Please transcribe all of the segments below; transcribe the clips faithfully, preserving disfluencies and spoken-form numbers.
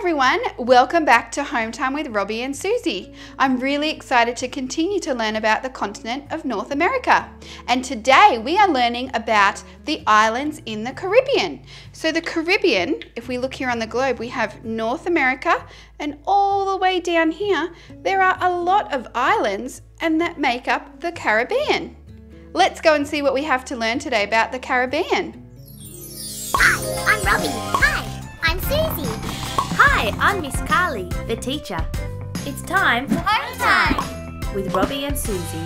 everyone, welcome back to Hometime with Robbie and Susie. I'm really excited to continue to learn about the continent of North America. And today we are learning about the islands in the Caribbean. So the Caribbean, if we look here on the globe, we have North America, and all the way down here, there are a lot of islands and that make up the Caribbean. Let's go and see what we have to learn today about the Caribbean. Hi, I'm Robbie. Hi, I'm Susie. Hi, I'm Miss Carly, the teacher. It's time for Party Time with Robbie and Susie.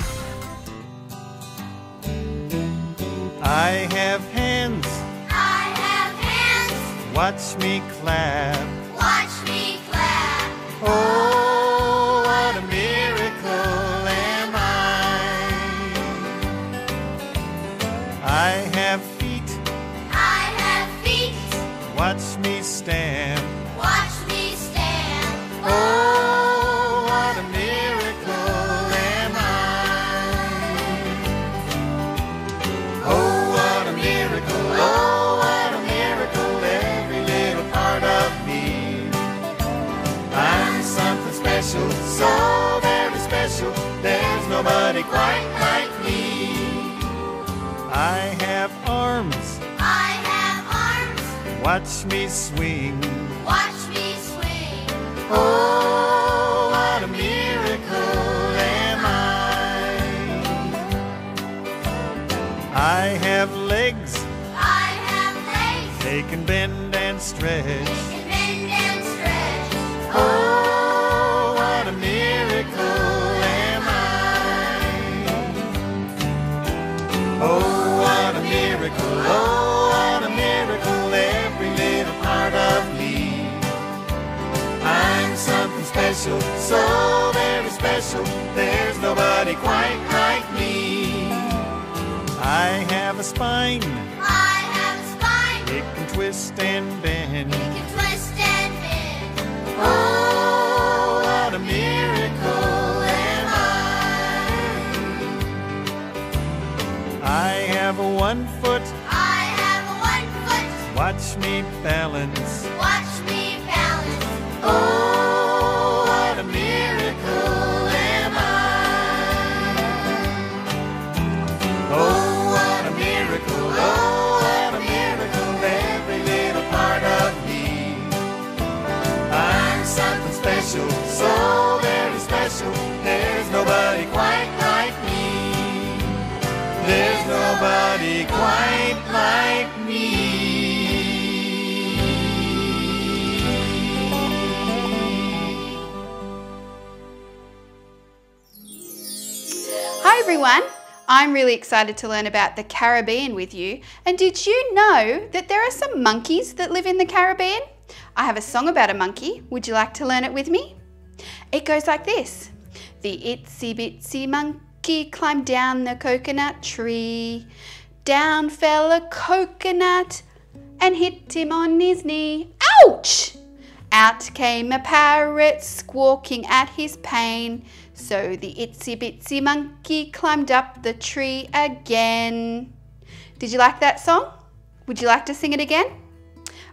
I have hands. I have hands. Watch me clap. Watch me clap. Oh, what a miracle am I. I have feet. I have feet. Watch me stand. Watch me stand. Oh, what a miracle am I. Oh, what a miracle. Oh, what a miracle. Every little part of me. I'm something special, so very special. There's nobody quite like me. I have arms. I have arms. Watch me swing. Watch me swing. Oh, what a miracle am I. I have legs. I have legs. They can bend and stretch. They can bend and stretch. Oh, what a miracle am I. Oh, what a miracle. Oh, what a miracle. Every little part of me. I'm something special, so very special. There's nobody quite like me. I have a spine. I have a spine. It can twist and bend. It can twist and bend. Oh, what a miracle am I. I have a one foot. I have a one foot. Watch me balance. Watch me. Oh, what a miracle am I. Oh, what a miracle. Oh, what a miracle. Every little part of me. I'm something special, so very special. There's nobody quite like me. There's nobody quite like me. Everyone, I'm really excited to learn about the Caribbean with you. And did you know that there are some monkeys that live in the Caribbean? I have a song about a monkey. Would you like to learn it with me? It goes like this. The itsy bitsy monkey climbed down the coconut tree. Down fell a coconut and hit him on his knee. Ouch! Out came a parrot squawking at his pain. So the itsy bitsy monkey climbed up the tree again. Did you like that song? Would you like to sing it again?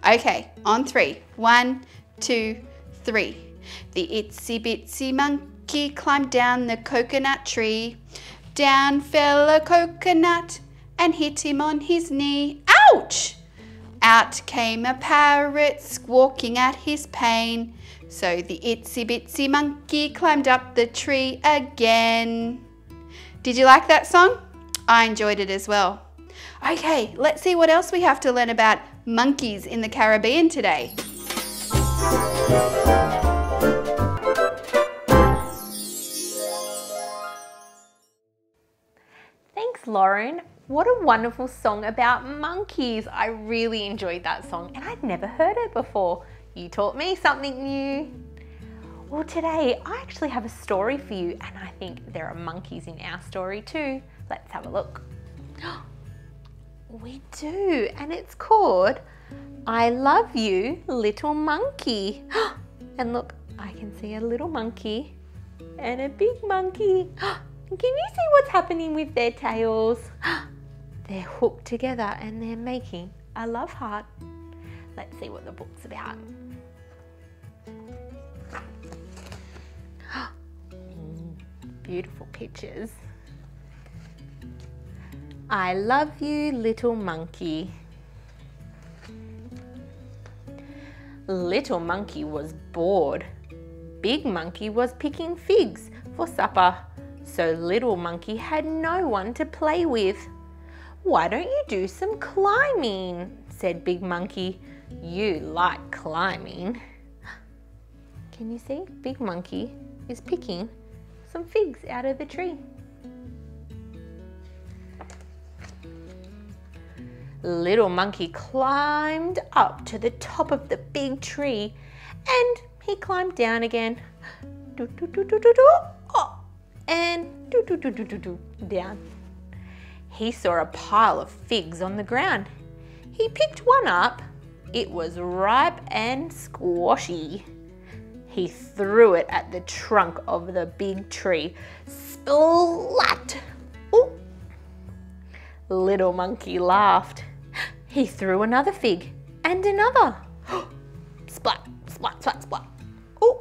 Okay, on three. One, two, three. The itsy bitsy monkey climbed down the coconut tree. Down fell a coconut and hit him on his knee. Ouch! Out came a parrot squawking at his pain. So the itsy bitsy monkey climbed up the tree again. Did you like that song? I enjoyed it as well. Okay, let's see what else we have to learn about monkeys in the Caribbean today. Thanks, Lauren. What a wonderful song about monkeys. I really enjoyed that song and I'd never heard it before. You taught me something new. Well, today I actually have a story for you and I think there are monkeys in our story too. Let's have a look. We do, and it's called I Love You Little Monkey. And look, I can see a little monkey and a big monkey. Can you see what's happening with their tails? They're hooked together and they're making a love heart. Let's see what the book's about. beautiful pictures. I love you, little monkey. Little monkey was bored. Big monkey was picking figs for supper, so little monkey had no one to play with. Why don't you do some climbing? Said big monkey. You like climbing. Can you see? Big monkey is picking some figs out of the tree. Little monkey climbed up to the top of the big tree and he climbed down again. Do, do, do, do, do, do. Oh, and do, do, do, do, do, do, down. He saw a pile of figs on the ground. He picked one up. It was ripe and squashy. He threw it at the trunk of the big tree. Splat! Ooh. Little monkey laughed. He threw another fig and another. Splat, splat, splat, splat. Ooh.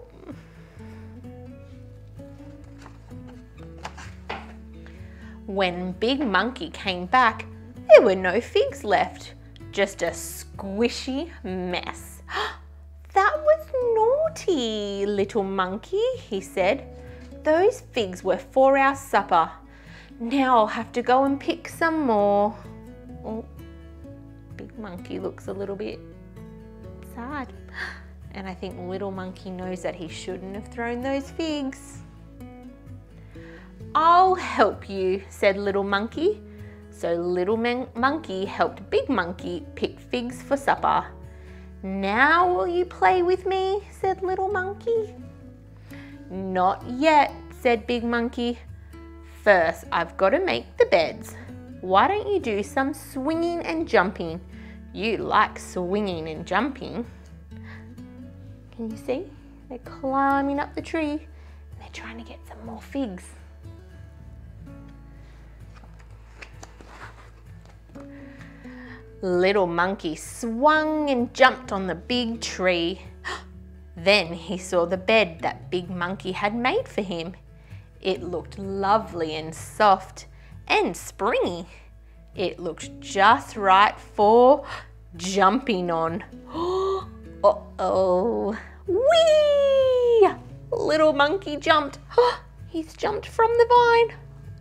When Big Monkey came back, there were no figs left, just a squishy mess. That was naughty, little monkey, he said. Those figs were for our supper. Now I'll have to go and pick some more. Oh, Big Monkey looks a little bit sad. And I think Little Monkey knows that he shouldn't have thrown those figs. I'll help you, said Little Monkey. So Little Monkey helped Big Monkey pick figs for supper. Now will you play with me, said Little Monkey. Not yet, said Big Monkey. First, I've got to make the beds. Why don't you do some swinging and jumping? You like swinging and jumping. Can you see? They're climbing up the tree. And they're trying to get some more figs. Little Monkey swung and jumped on the big tree. Then he saw the bed that Big Monkey had made for him. It looked lovely and soft and springy. It looked just right for jumping on. Uh-oh. Whee! Little Monkey jumped. He's jumped from the vine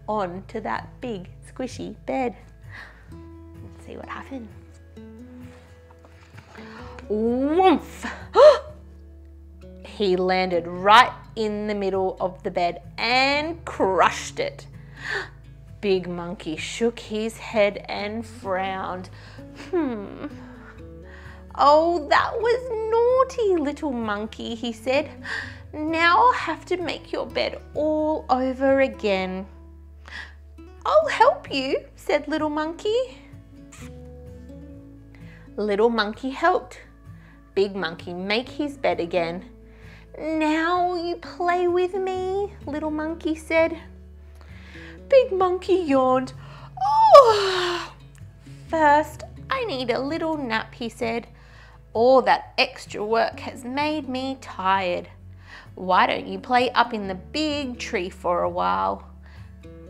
onto that big squishy bed. See what happened. Woof! He landed right in the middle of the bed and crushed it. Big Monkey shook his head and frowned. Hmm. Oh, that was naughty, little monkey, he said. Now I'll have to make your bed all over again. I'll help you, said Little Monkey. Little Monkey helped Big Monkey make his bed again. Now you play with me, Little Monkey said. Big Monkey yawned. Oh, first I need a little nap, he said. All that extra work has made me tired. Why don't you play up in the big tree for a while?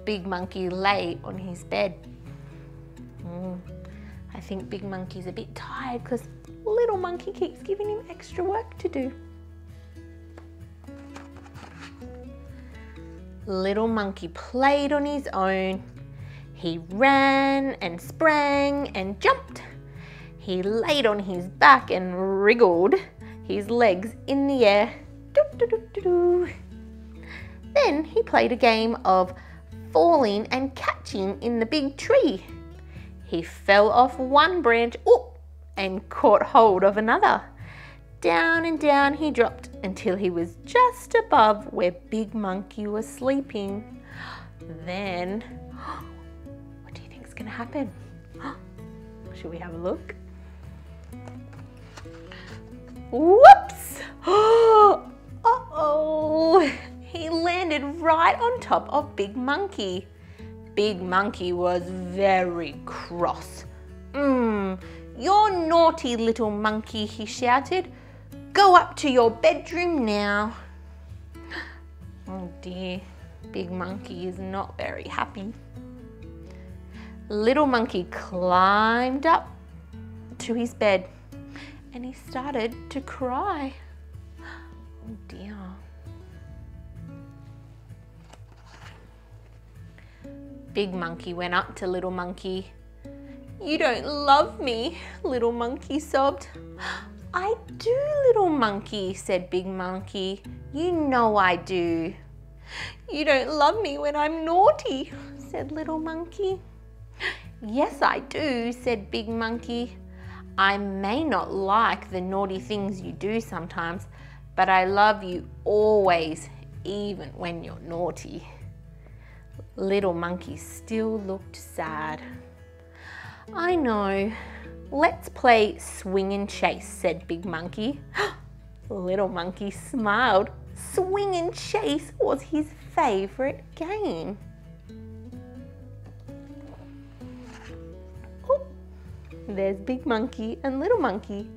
Big Monkey lay on his bed. Mm. I think Big Monkey's a bit tired because Little Monkey keeps giving him extra work to do. Little Monkey played on his own. He ran and sprang and jumped. He laid on his back and wriggled his legs in the air. Doo, doo, doo, doo, doo. Then he played a game of falling and catching in the big tree. He fell off one branch oh, and caught hold of another. Down and down he dropped until he was just above where Big Monkey was sleeping. Then, what do you think is going to happen? Should we have a look? Whoops! Uh-oh! He landed right on top of Big Monkey. Big Monkey was very cross. Mmm, you're naughty, little monkey, he shouted. Go up to your bedroom now. Oh dear, Big monkey is not very happy. Little monkey climbed up to his bed and he started to cry. Oh dear. Big monkey went up to little monkey. "You don't love me," little monkey sobbed. "I do, little monkey," said big monkey. "You know I do." "You don't love me when I'm naughty," said little monkey. "Yes, I do," said big monkey. "I may not like the naughty things you do sometimes, but I love you always, even when you're naughty." Little monkey still looked sad. "I know. Let's play swing and chase," said big monkey. Little monkey smiled. Swing and chase was his favorite game. Oop, there's big monkey and little monkey,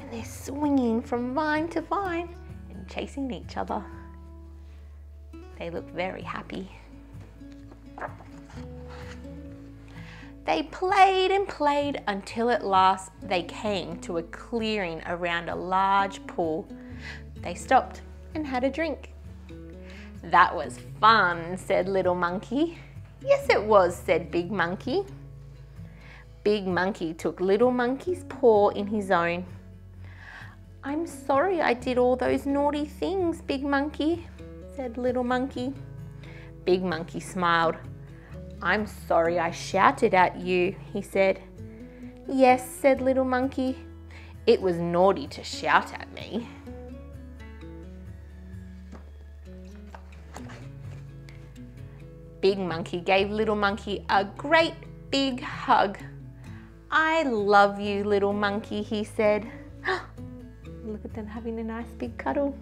and they're swinging from vine to vine and chasing each other. They look very happy. They played and played until at last they came to a clearing around a large pool. They stopped and had a drink. "That was fun," said little monkey. "Yes, it was," said big monkey. Big monkey took little monkey's paw in his own. "I'm sorry I did all those naughty things, big monkey," said little monkey. Big monkey smiled. "I'm sorry I shouted at you," he said. "Yes," said little monkey. "It was naughty to shout at me." Big monkey gave little monkey a great big hug. "I love you, little monkey," he said. Look at them having a nice big cuddle.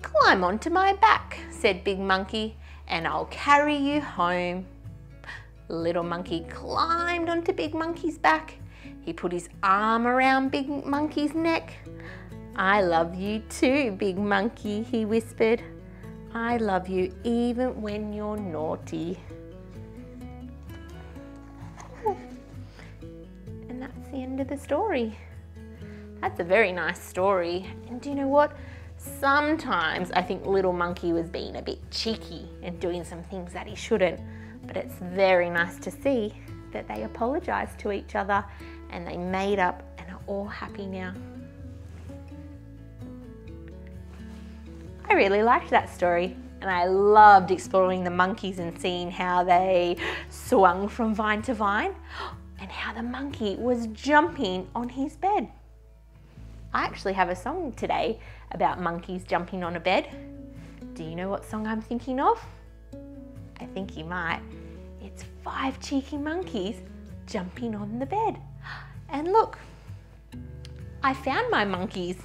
"Climb onto my back," said big monkey, "and I'll carry you home." Little monkey climbed onto big monkey's back. He put his arm around big monkey's neck. "I love you too, big monkey," he whispered. "I love you even when you're naughty." And that's the end of the story. That's a very nice story. And do you know what? Sometimes I think little monkey was being a bit cheeky and doing some things that he shouldn't, but it's very nice to see that they apologized to each other and they made up and are all happy now. I really liked that story and I loved exploring the monkeys and seeing how they swung from vine to vine and how the monkey was jumping on his bed. I actually have a song today about monkeys jumping on a bed. Do you know what song I'm thinking of? I think you might. It's Five Cheeky Monkeys Jumping on the Bed. And look, I found my monkeys.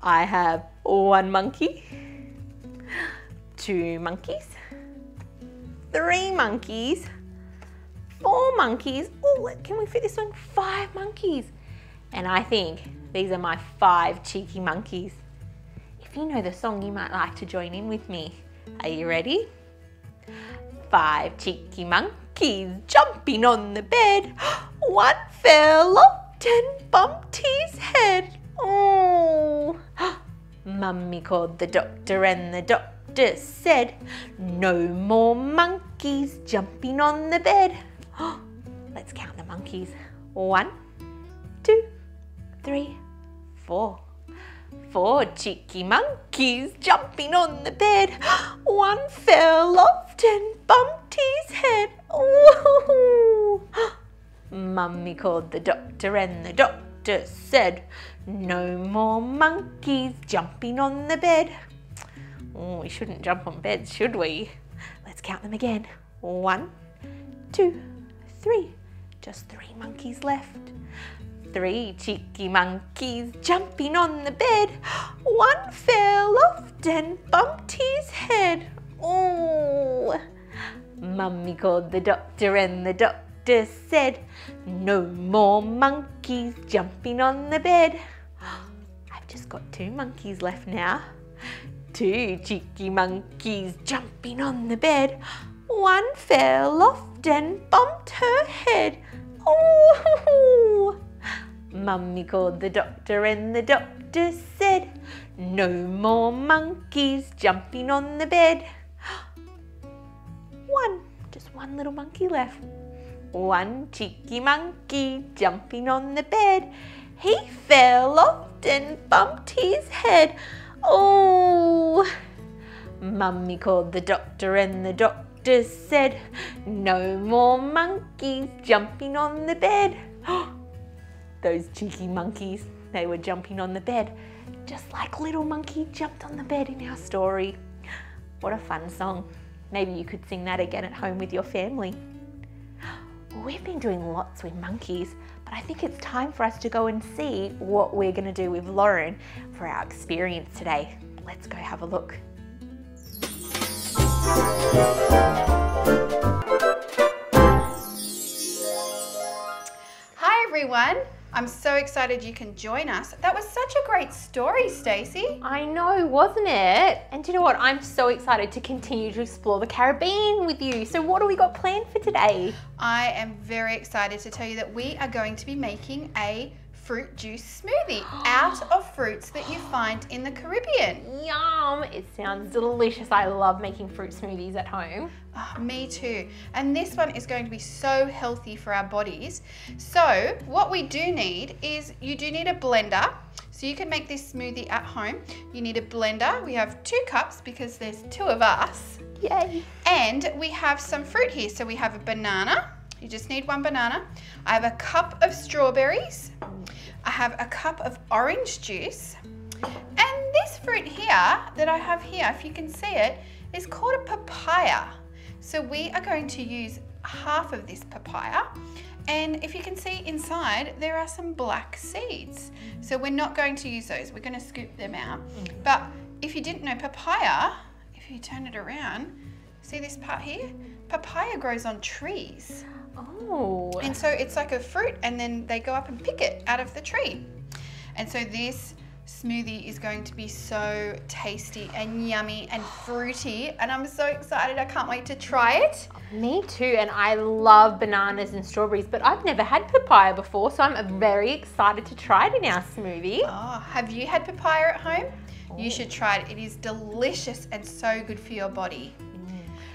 I have one monkey, two monkeys, three monkeys, four monkeys. Oh, can we fit this one? Five monkeys. And I think these are my five cheeky monkeys. If you know the song, you might like to join in with me. Are you ready? Five cheeky monkeys jumping on the bed. One fell off and bumped his head. Oh! Mummy called the doctor and the doctor said, "No more monkeys jumping on the bed." Let's count the monkeys. One, two, three, Four. Four cheeky monkeys jumping on the bed. One fell off and bumped his head. Ooh. Mummy called the doctor and the doctor said, "No more monkeys jumping on the bed." Oh, we shouldn't jump on beds, should we? Let's count them again. One, two, three. Just three monkeys left. Three cheeky monkeys jumping on the bed. One fell off and bumped his head. Oh! Mummy called the doctor and the doctor said, "No more monkeys jumping on the bed." I I've just got two monkeys left now. Two cheeky monkeys jumping on the bed. One fell off and bumped her head. Oh! Mummy called the doctor and the doctor said, no more monkeys jumping on the bed. One, just one little monkey left. One cheeky monkey jumping on the bed. He fell off and bumped his head. Oh! Mummy called the doctor and the doctor said, no more monkeys jumping on the bed. Those cheeky monkeys, they were jumping on the bed, just like Little Monkey jumped on the bed in our story. What a fun song. Maybe you could sing that again at home with your family. We've been doing lots with monkeys, but I think it's time for us to go and see what we're going to do with Lauren for our experience today. Let's go have a look. Hi everyone, I'm so excited you can join us. That was such a great story, Stacy. I know, wasn't it? And do you know what? I'm so excited to continue to explore the Caribbean with you. So what do we got planned for today? I am very excited to tell you that we are going to be making a fruit juice smoothie out of fruits that you find in the Caribbean. Yum! It sounds delicious. I love making fruit smoothies at home. Oh, me too. And this one is going to be so healthy for our bodies. So what we do need is you do need a blender. So you can make this smoothie at home. You need a blender. We have two cups because there's two of us. Yay! And we have some fruit here. So we have a banana. You just need one banana. I have a cup of strawberries. I have a cup of orange juice. And this fruit here that I have here, if you can see it, is called a papaya. So we are going to use half of this papaya. And if you can see inside, there are some black seeds. So we're not going to use those. We're going to scoop them out. But if you didn't know, papaya, if you turn it around, see this part here? Papaya grows on trees. Oh. And so it's like a fruit, and then they go up and pick it out of the tree. And so this smoothie is going to be so tasty and yummy and fruity, and I'm so excited. I can't wait to try it. Me too, and I love bananas and strawberries, but I've never had papaya before, so I'm very excited to try it in our smoothie. Oh, have you had papaya at home? Oh. You should try it. It is delicious and so good for your body.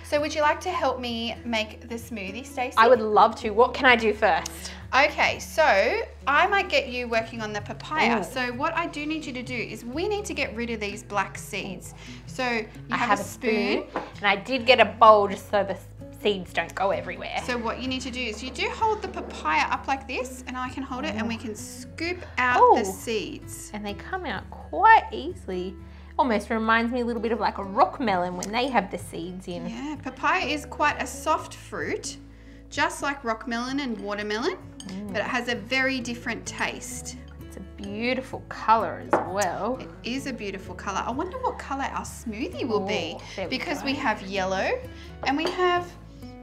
So would you like to help me make the smoothie, Stacy? I would love to. What can I do first? Okay, so I might get you working on the papaya. Ooh. So what I do need you to do is we need to get rid of these black seeds. So you I have, have a spoon. spoon. And I did get a bowl just so the seeds don't go everywhere. So what you need to do is you do hold the papaya up like this, and I can hold it, and we can scoop out Ooh. the seeds. And they come out quite easily. Almost reminds me a little bit of like a rock melon when they have the seeds in. Yeah, papaya is quite a soft fruit, just like rock melon and watermelon, mm. but it has a very different taste. It's a beautiful colour as well. It is a beautiful colour. I wonder what colour our smoothie will be, Ooh, because we, we have yellow and we have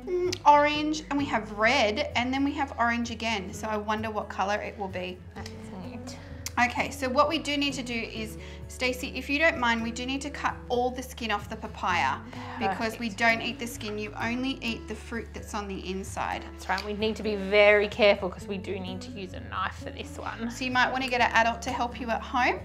mm, orange and we have red and then we have orange again. So I wonder what colour it will be. That's neat. Okay, so what we do need to do is, Stacy, if you don't mind, we do need to cut all the skin off the papaya. Perfect. Because we don't eat the skin, you only eat the fruit that's on the inside. That's right, we need to be very careful because we do need to use a knife for this one. So you might want to get an adult to help you at home.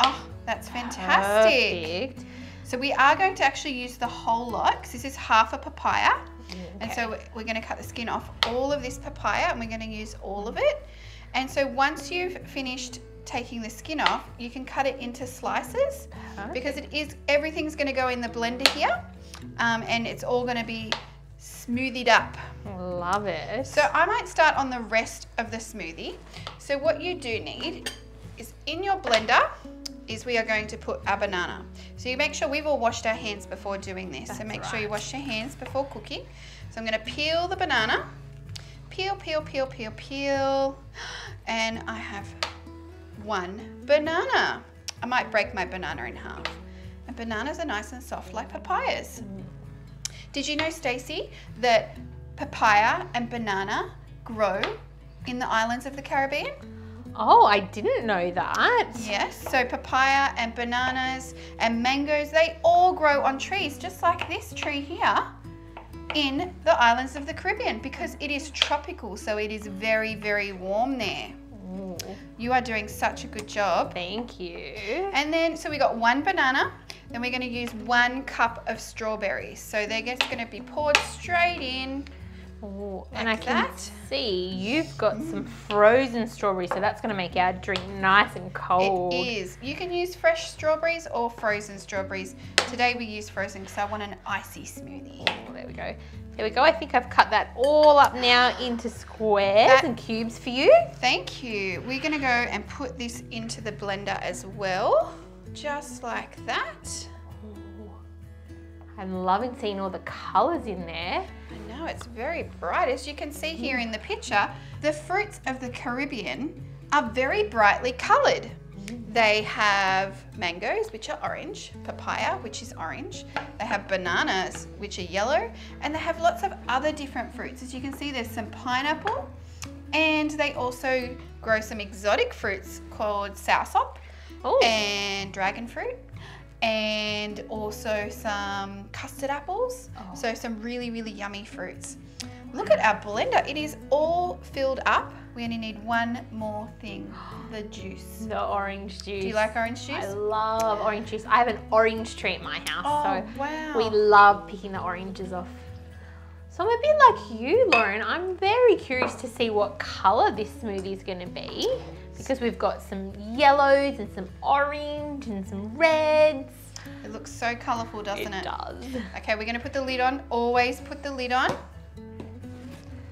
Oh, that's fantastic. Perfect. So we are going to actually use the whole lot because this is half a papaya. Okay. And so we're going to cut the skin off all of this papaya and we're going to use all of it. And so once you've finished taking the skin off, you can cut it into slices. Perfect. Because it is, everything's going to go in the blender here, um, and it's all going to be smoothied up. Love it. So I might start on the rest of the smoothie. So what you do need is in your blender is we are going to put a banana. So you make sure, we've all washed our hands before doing this. That's so make right. sure you wash your hands before cooking. So I'm going to peel the banana. Peel, peel, peel, peel, peel. And I have one banana. I might break my banana in half. And bananas are nice and soft like papayas. Mm. Did you know, Stacy, that papaya and banana grow in the islands of the Caribbean? Oh, I didn't know that. Yes, so papaya and bananas and mangoes, they all grow on trees, just like this tree here in the islands of the Caribbean, because it is tropical, so it is very, very warm there. Ooh. You are doing such a good job. Thank you. And then, so we got one banana, then we're gonna use one cup of strawberries. So they're just gonna be poured straight in. Ooh, like and I that. can see you've got mm. some frozen strawberries, so that's going to make our drink nice and cold. It is. You can use fresh strawberries or frozen strawberries. Today we use frozen because I want an icy smoothie. Oh, there we go. There we go. I think I've cut that all up now into squares that, and cubes for you. Thank you. We're going to go and put this into the blender as well, just like that. I'm loving seeing all the colours in there. I know, it's very bright. As you can see here in the picture, the fruits of the Caribbean are very brightly coloured. They have mangoes, which are orange, papaya, which is orange. They have bananas, which are yellow, and they have lots of other different fruits. As you can see, there's some pineapple, and they also grow some exotic fruits called soursop Ooh. and dragon fruit, and also some custard apples. Oh. So some really, really yummy fruits. Look at our blender. It is all filled up. We only need one more thing, the juice. The orange juice. Do you like orange juice? I love orange juice. I have an orange tree at my house. Oh, so wow. We love picking the oranges off. So I'm a bit like you, Lauren. I'm very curious to see what color this smoothie is gonna be, because we've got some yellows and some orange and some reds. It looks so colourful, doesn't it? It does. Okay, we're gonna put the lid on. Always put the lid on.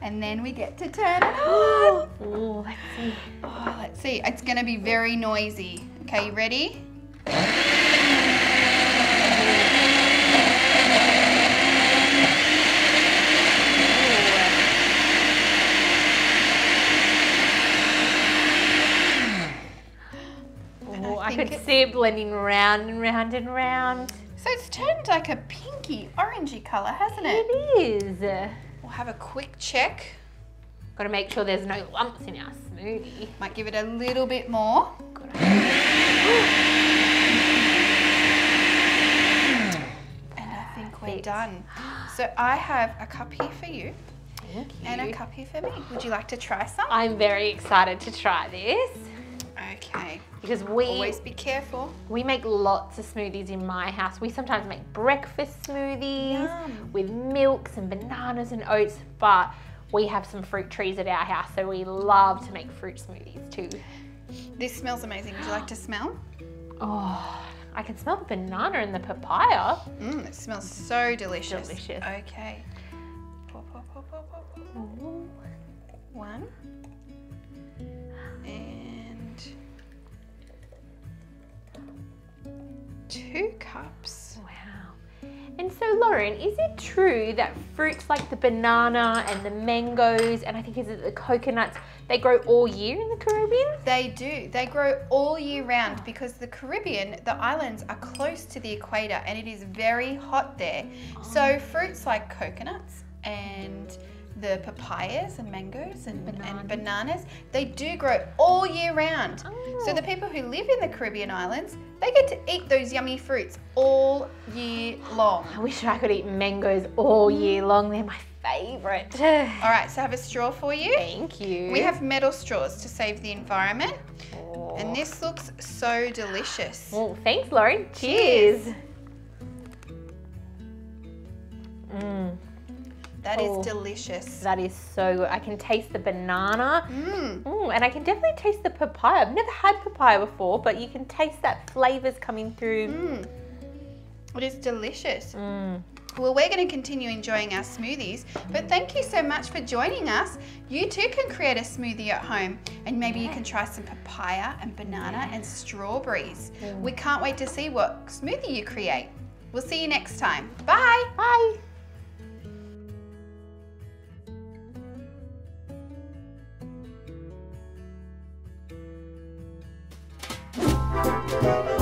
And then we get to turn it on. Oh, let's see. Oh, let's see. It's gonna be very noisy. Okay, you ready? I could see it blending round and round and round. So it's turned like a pinky, orangey colour, hasn't it? It is. We'll have a quick check. Got to make sure there's no lumps in our smoothie. Might give it a little bit more. Good idea. And I think we're done. So I have a cup here for you. Thank you. And a cup here for me. Would you like to try some? I'm very excited to try this. Okay. Because we always be careful. We make lots of smoothies in my house. We sometimes make breakfast smoothies Yum. with milks and bananas and oats, but we have some fruit trees at our house, so we love to make fruit smoothies too. This smells amazing. Would you like to smell? Oh, I can smell the banana and the papaya. Mmm, it smells so delicious. Delicious. Okay. Pour, pour, pour, pour, pour, pour. One. Two cups. Wow. And so Lauren, is it true that fruits like the banana and the mangoes and I think is it the coconuts, they grow all year in the Caribbean? They do. They grow all year round because the Caribbean, the islands are close to the equator and it is very hot there. Oh. So fruits like coconuts and the papayas and mangoes and, Banana. and bananas, they do grow all year round. Oh. So the people who live in the Caribbean islands, they get to eat those yummy fruits all year long. I wish I could eat mangoes all year long. They're my favorite. All right, so I have a straw for you. Thank you. We have metal straws to save the environment. Oh. And this looks so delicious. Oh, thanks, Lauren. Cheers. Cheers. Mm. That oh, is delicious. That is so good. I can taste the banana. Mm. Mm, and I can definitely taste the papaya. I've never had papaya before, but you can taste that flavors coming through. Mm. It is delicious. Mm. Well, we're going to continue enjoying our smoothies, but thank you so much for joining us. You too can create a smoothie at home, and maybe yeah. you can try some papaya and banana yeah. and strawberries. Mm. We can't wait to see what smoothie you create. We'll see you next time. Bye. Bye. Bye.